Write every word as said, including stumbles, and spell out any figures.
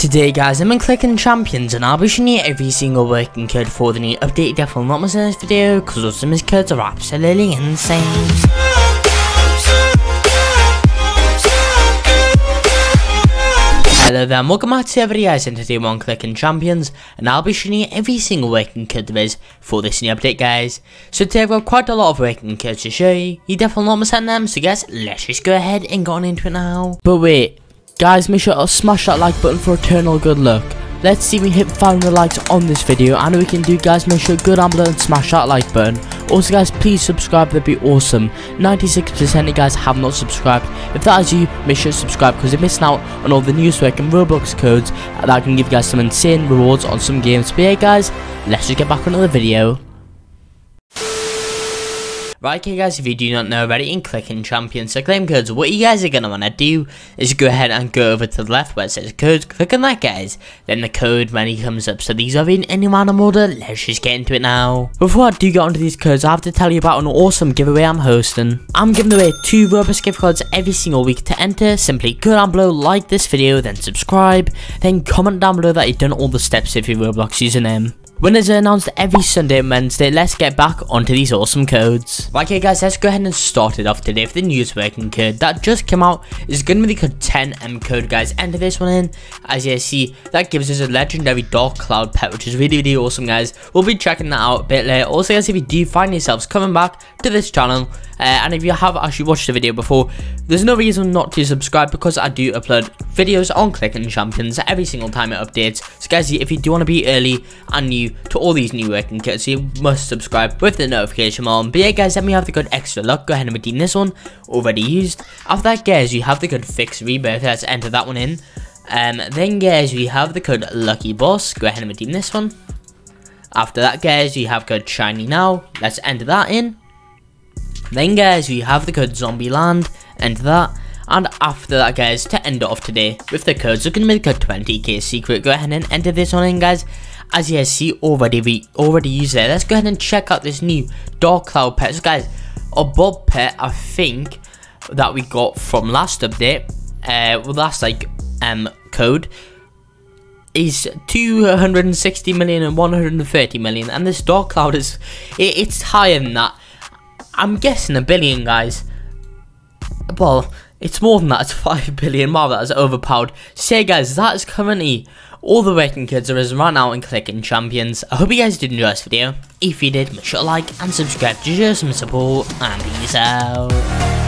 Today guys, I'm in Clicking Champions and I'll be showing you every single working code for the new update. Definitely not missing this video because some of these codes are absolutely insane. Hello there and welcome back to everybody guys, and today we're on Clicking Champions and I'll be showing you every single working code there is for this new update guys. So today I've got quite a lot of working codes to show you, you definitely not missing them, so guys, let's just go ahead and get on into it now. But wait, guys, make sure to smash that like button for eternal good luck. Let's see if we hit five hundred likes on this video, and we can do guys, make sure to go down below and smash that like button. Also guys, please subscribe, that'd be awesome. ninety-six percent of you guys have not subscribed. If that is you, make sure to subscribe because you're missing out on all the new working Robux codes that can give you guys some insane rewards on some games. But yeah guys, let's just get back on another video. Right, okay guys, if you do not know already, in Clicking Champions to claim codes, what you guys are going to want to do is go ahead and go over to the left where it says codes, click on that guys, then the code when it comes up. So these are in any random order, let's just get into it now. Before I do get onto these codes, I have to tell you about an awesome giveaway I'm hosting. I'm giving away two Robux gift cards every single week. To enter, simply go down below, like this video, then subscribe, then comment down below that you've done all the steps with your Roblox username. Winners are announced every Sunday and Wednesday. Let's get back onto these awesome codes. Right, okay guys, let's go ahead and start it off today with the newest working code that just came out. It's going to be the code ten M code, guys. Enter this one in. As you see, that gives us a legendary Dark Cloud pet, which is really, really awesome, guys. We'll be checking that out a bit later. Also, guys, if you do find yourselves coming back to this channel, uh, and if you have actually watched the video before, there's no reason not to subscribe because I do upload videos on Clicking Champions every single time it updates. So, guys, if you do want to be early and new to all these new working codes, so you must subscribe with the notification on. But yeah guys, let me have the code extra luck, go ahead and redeem this one, already used. After that guys, you have the code fix rebirth, let's enter that one in. Um, then guys, we have the code lucky boss, go ahead and redeem this one. After that guys, you have code shiny now, let's enter that in. Then guys, we have the code zombie land, enter that. And after that guys, to end it off today with the codes, looking at the code twenty K secret, go ahead and enter this one in guys. As you guys see, already we already used there. Let's go ahead and check out this new Dark Cloud pet. So guys, a Bob pet, I think, that we got from last update, uh, well, last like um code, is two hundred sixty million and one hundred thirty million, and this Dark Cloud is it, it's higher than that. I'm guessing a billion, guys. Well, it's more than that. It's five billion. Wow, that is overpowered. So yeah, guys, that is currently all the working codes there is right now in Clicking Champions. I hope you guys did enjoy this video. If you did, make sure to like and subscribe to show some support, and peace out.